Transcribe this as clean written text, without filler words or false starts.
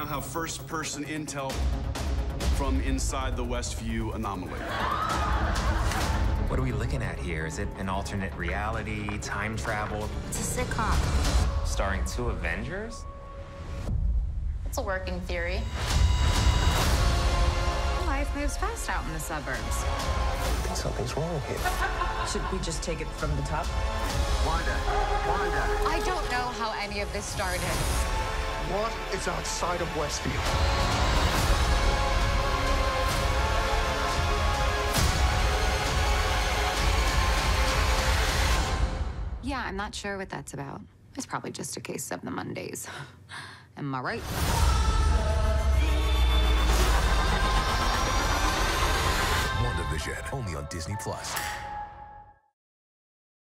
now have first-person intel from inside the Westview anomaly. What are we looking at here? Is it an alternate reality, time travel? It's a sitcom. Starring two Avengers? It's a working theory. Life moves fast out in the suburbs. I think something's wrong here. Should we just take it from the top? Wanda, Wanda. I don't know how any of this started. What is outside of Westview? Yeah, I'm not sure what that's about. It's probably just a case of the Mondays. Am I right? WandaVision, only on Disney+.